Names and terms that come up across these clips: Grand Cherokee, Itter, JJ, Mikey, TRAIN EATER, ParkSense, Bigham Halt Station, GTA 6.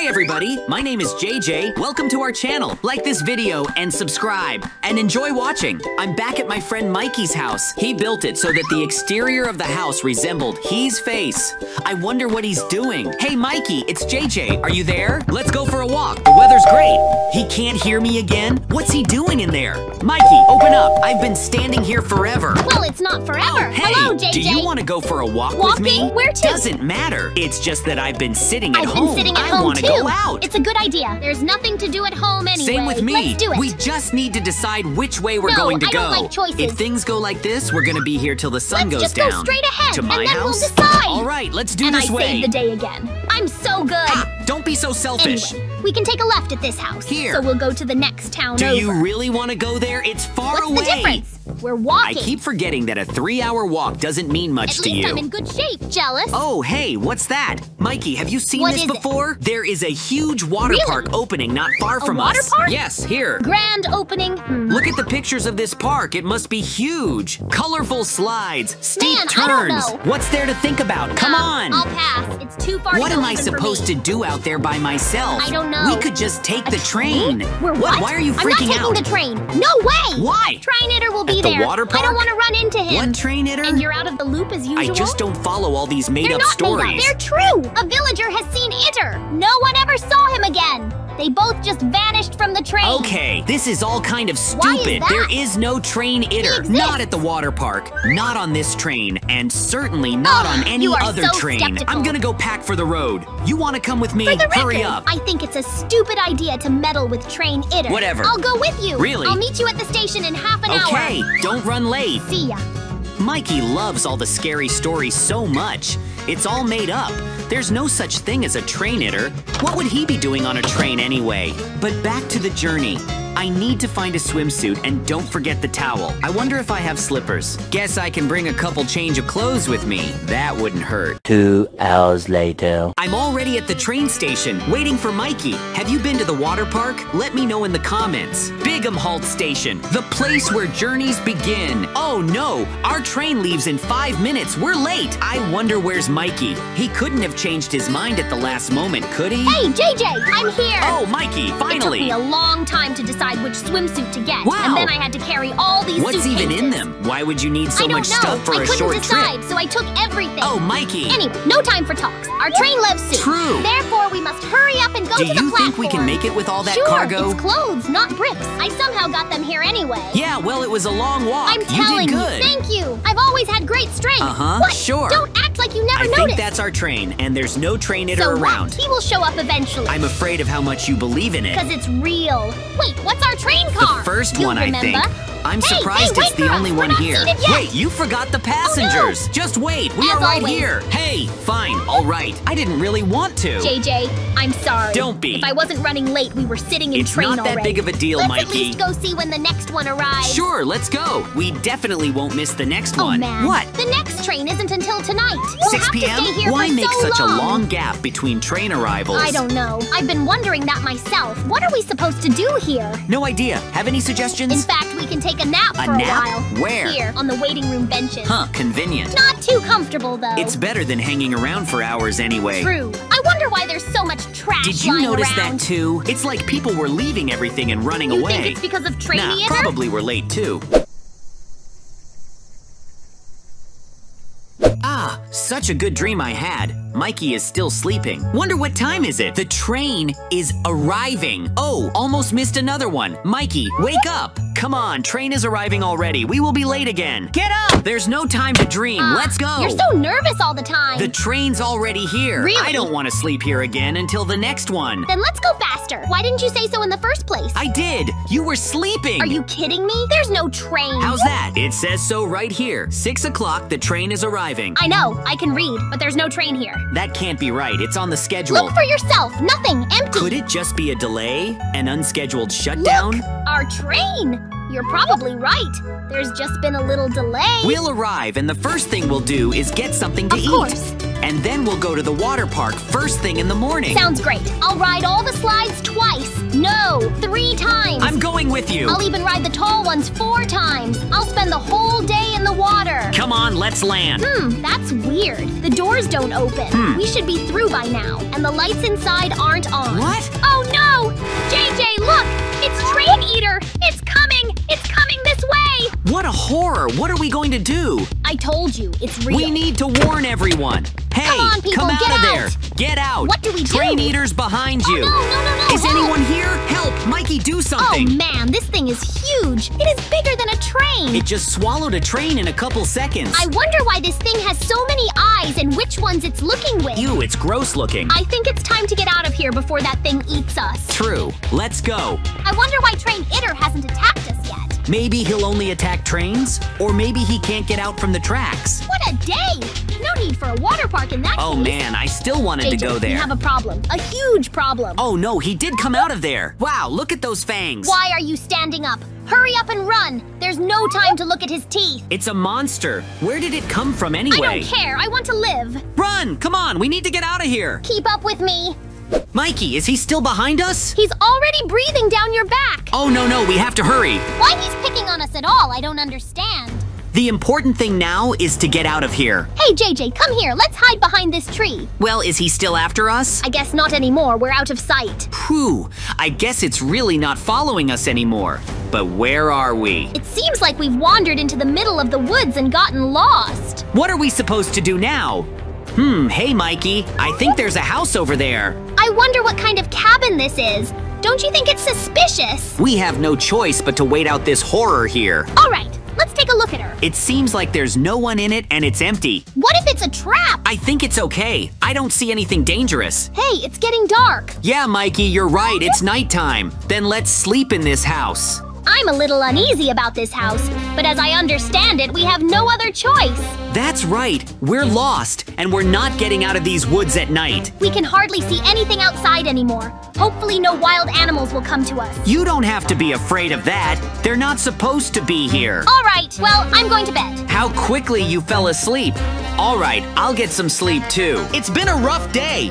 Hi everybody, my name is JJ. Welcome to our channel. Like this video and subscribe and enjoy watching. I'm back at my friend Mikey's house. He built it so that the exterior of the house resembled his face. I wonder what he's doing. Hey Mikey, it's JJ. Are you there? Let's go for a walk. The weather's great. He can't hear me again? What's he doing in there? Mikey, open up. I've been standing here forever. Well, it's not forever. Oh, hey, hello, JJ. Do you want to go for a walk with me? Walking? Where to? Doesn't matter. It's just that I've been sitting at home. I want to go out. It's a good idea. There's nothing to do at home anyway. Same with me. Let's do it. We just need to decide which way we're going to go. I don't like choices. If things go like this, we're going to be here till the sun goes down. Let's just go straight ahead. To my house? We'll decide. All right, let's do this way. And I saved the day again. I'm so good. Ah, don't be so selfish. Anyway. We can take a left at this house. Here. So we'll go to the next town over. Do you really want to go there? It's far away. What's the difference? We're walking. I keep forgetting that a 3-hour walk doesn't mean much to you. At least I'm in good shape. Jealous? Oh, hey, what's that? Mikey, have you seen this before? There is a huge water park opening not far from us. A water park? Yes, here. Grand opening. Look at the pictures of this park. It must be huge. Colorful slides, steep turns. I don't know. What's there to think about? Come on. I'll pass. It's too far to go. What am I supposed to do out there by myself? I don't know. No. We could just take the train. We're what? Why are you freaking out? I'm not taking the train. No way! Why? Train hitter will be there. Water park? I don't want to run into him. One train hitter? And you're out of the loop as usual? I just don't follow all these made-up stories. They're true! A villager has seen Itter. No one ever saw him again. They both just vanished from the train. Okay, this is all kind of stupid. Why is that? There is no train Itter. Not at the water park. Not on this train. And certainly not on any other train. Skeptical. I'm gonna go pack for the road. You wanna come with me? For the record, hurry up. I think it's a stupid idea to meddle with train Itter. Whatever. I'll go with you. Really? I'll meet you at the station in half an hour. Okay, don't run late. See ya. Mikey loves all the scary stories so much. It's all made up. There's no such thing as a train hitter. What would he be doing on a train anyway? But back to the journey. I need to find a swimsuit and don't forget the towel. I wonder if I have slippers. Guess I can bring a couple change of clothes with me. That wouldn't hurt. 2 hours later. I'm already at the train station waiting for Mikey. Have you been to the water park? Let me know in the comments. Bigham Halt Station, the place where journeys begin. Oh no, our train leaves in 5 minutes. We're late. I wonder where's Mikey. He couldn't have changed his mind at the last moment, could he? Hey, JJ, I'm here. Oh, Mikey, finally. It took me a long time to decide which swimsuit to get. Wow. And then I had to carry all these suitcases. What's even in them? Why would you need so much stuff for a short trip? I couldn't decide, so I took everything. Oh, Mikey. Anyway, no time for talks. Our train leaves soon. True. Therefore, we must hurry up and go to the platform. Do you think we can make it with all that cargo? Sure, it's clothes, not bricks. I somehow got them here anyway. Yeah, well, it was a long walk. I'm telling you, thank you. I've always had great strength. Uh-huh, sure. Don't act like you never noticed. I think that's our train, and there's no train hitter around. He will show up eventually. I'm afraid of how much you believe in it. Because it's real. Wait, what's our train car? The first one, I think. I'm surprised it's the only one here. Wait, you forgot the passengers. Oh, no. Just wait, we are right here. Hey, fine, all right. I didn't really want to. JJ, I'm sorry. Don't be. If I wasn't running late, we were sitting in train already. It's not that big of a deal, Mikey. Let's at least go see when the next one arrives. Sure, let's go. We definitely won't miss the next one. Man. What? The next train isn't until tonight. We'll 6 p.m.? Have to stay here Why for make so such long? A long gap between train arrivals? I don't know. I've been wondering that myself. What are we supposed to do here? No idea. Have any suggestions? In fact, we can take a nap for a while. Where? Here, on the waiting room benches. Huh, convenient. Not too comfortable, though. It's better than hanging around for hours anyway. True. I wonder why there's so much trash lying around. Did you notice that, too? It's like people were leaving everything and running away. You think it's because of train theater? Nah, probably we're late, too. Ah, such a good dream I had. Mikey is still sleeping. Wonder what time is it? The train is arriving. Oh, almost missed another one. Mikey, wake up. Come on, train is arriving already. We will be late again. Get up! There's no time to dream. Let's go. You're so nervous all the time. The train's already here. Really? I don't want to sleep here again until the next one. Then let's go faster. Why didn't you say so in the first place? I did. You were sleeping. Are you kidding me? There's no train. How's that? It says so right here. 6 o'clock, the train is arriving. I know. I can read, but there's no train here. That can't be right. It's on the schedule. Look for yourself. Nothing. Empty. Could it just be a delay? An unscheduled shutdown? Look! Our train! You're probably right. There's just been a little delay. We'll arrive, and the first thing we'll do is get something to eat. Of course. and then we'll go to the water park first thing in the morning. Sounds great. I'll ride all the slides twice. No, 3 times. I'm going with you. I'll even ride the tall ones 4 times. I'll spend the whole day in the water. Come on, let's land. That's weird. The doors don't open. We should be through by now, and the lights inside aren't on. What? Oh no! JJ, look! It's Train Eater! It's coming! It's coming this way! What a horror! What are we going to do? I told you, it's real. We need to warn everyone. Hey, come on, people, come out of there! Get out! What do we do? Train Eater's behind you. Oh, no. Is anyone here? Help! Mikey, do something! Oh man, this thing is huge! It is bigger than a train! It just swallowed a train in a couple seconds. I wonder why this thing has so many eyes and which ones it's looking with. Ew, it's gross looking. I think it's time to get out of here before that thing eats us. True. Let's go. I wonder why Train Eater hasn't attacked us yet. Maybe he'll only attack trains, or maybe he can't get out from the tracks. What a day! No need for a water park in that case. Oh man, I still wanted to go there. JJ, we have a problem. A huge problem. Oh no, he did come out of there. Wow, look at those fangs. Why are you standing up? Hurry up and run! There's no time to look at his teeth! It's a monster! Where did it come from anyway? I don't care! I want to live! Run! Come on! We need to get out of here! Keep up with me! Mikey, is he still behind us? He's already breathing down your back! Oh no, we have to hurry! Why he's picking on us at all, I don't understand. The important thing now is to get out of here. Hey JJ, come here, let's hide behind this tree. Well, is he still after us? I guess not anymore, we're out of sight. Phew, I guess it's really not following us anymore. But where are we? It seems like we've wandered into the middle of the woods and gotten lost. What are we supposed to do now? Hey Mikey, I think there's a house over there. I wonder what kind of cabin this is. Don't you think it's suspicious? We have no choice but to wait out this horror here. All right. Let's take a look at her. It seems like there's no one in it and it's empty. What if it's a trap? I think it's okay. I don't see anything dangerous. Hey, it's getting dark. Yeah, Mikey, you're right. It's nighttime. Then let's sleep in this house. I'm a little uneasy about this house, but as I understand it, we have no other choice. That's right. We're lost, and we're not getting out of these woods at night. We can hardly see anything outside anymore. Hopefully no wild animals will come to us. You don't have to be afraid of that. They're not supposed to be here. All right. Well, I'm going to bed. How quickly you fell asleep. All right, I'll get some sleep too. It's been a rough day.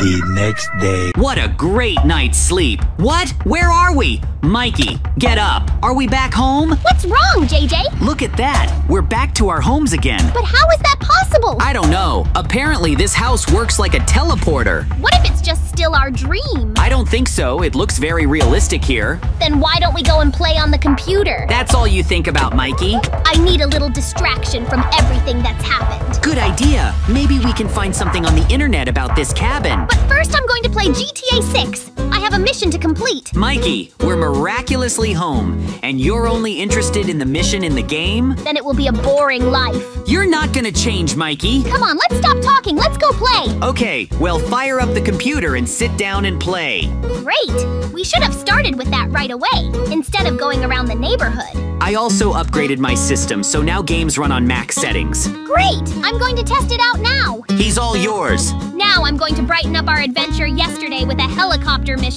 The next day. What a great night's sleep. What? Where are we? Mikey, get up. Are we back home? What's wrong, JJ? Look at that. We're back to our homes again. But how is that possible? I don't know. Apparently, this house works like a teleporter. What if it's just still our dream? I don't think so. It looks very realistic here. Then why don't we go and play on the computer? That's all you think about, Mikey. I need a little distraction from everything that's happened. Good idea. Maybe we can find something on the internet about this cabin. But first, I'm going to play GTA 6. I have a mission to complete. Mikey, we're miraculously home, and you're only interested in the mission in the game? Then it will be a boring life. You're not gonna change, Mikey. Come on, let's stop talking. Let's go play. Okay, well, fire up the computer and sit down and play. Great. We should have started with that right away, instead of going around the neighborhood. I also upgraded my system, so now games run on max settings. Great! I'm going to test it out now! He's all yours! Now I'm going to brighten up our adventure yesterday with a helicopter mission.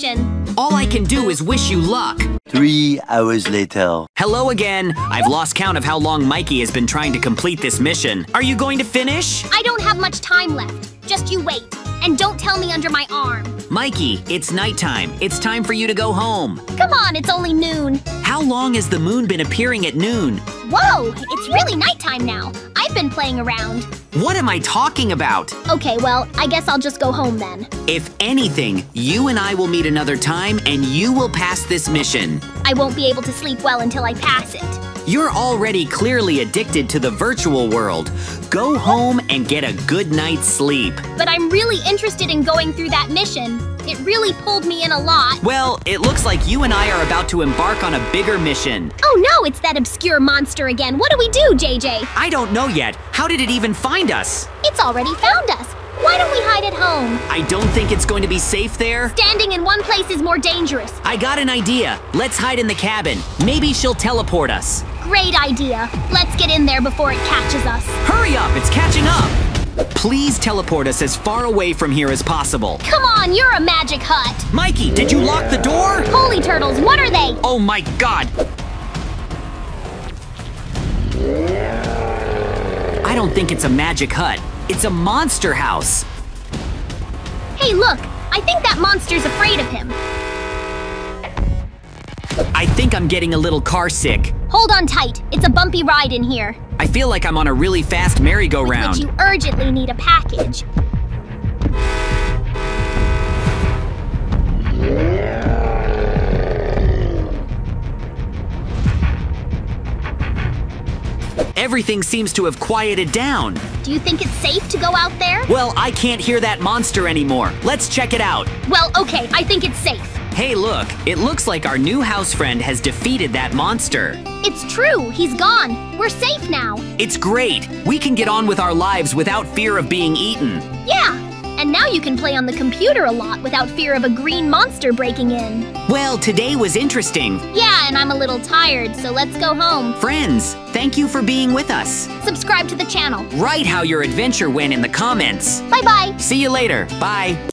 All I can do is wish you luck. 3 hours later. Hello again. I've lost count of how long Mikey has been trying to complete this mission. Are you going to finish? I don't have much time left. Just you wait. And don't tell me under my arm. Mikey, it's nighttime. It's time for you to go home. Come on, it's only noon. How long has the moon been appearing at noon? Whoa, it's really nighttime now. I've been playing around. What am I talking about? Okay, well, I guess I'll just go home then. If anything, you and I will meet another time and you will pass this mission. I won't be able to sleep well until I pass it. You're already clearly addicted to the virtual world. Go home and get a good night's sleep. But I'm really interested in going through that mission. It really pulled me in a lot. Well, it looks like you and I are about to embark on a bigger mission. Oh no, it's that obscure monster again. What do we do, JJ? I don't know yet. How did it even find us? It's already found us. Why don't we hide at home? I don't think it's going to be safe there. Standing in one place is more dangerous. I got an idea. Let's hide in the cabin. Maybe she'll teleport us. Great idea. Let's get in there before it catches us. Hurry up, it's catching up. Please teleport us as far away from here as possible. Come on, you're a magic hut. Mikey, did you lock the door? Holy turtles, what are they? Oh my God. I don't think it's a magic hut. It's a monster house. Hey, look. I think that monster's afraid of him. I think I'm getting a little car sick. Hold on tight. It's a bumpy ride in here. I feel like I'm on a really fast merry-go-round. You urgently need a package. Everything seems to have quieted down. Do you think it's safe to go out there? Well, I can't hear that monster anymore. Let's check it out. Well, okay, I think it's safe. Hey, look, it looks like our new house friend has defeated that monster. It's true, he's gone. We're safe now. It's great. We can get on with our lives without fear of being eaten. Yeah, and now you can play on the computer a lot without fear of a green monster breaking in. Well, today was interesting. Yeah, and I'm a little tired, so let's go home. Friends, thank you for being with us. Subscribe to the channel. Write how your adventure went in the comments. Bye-bye. See you later. Bye.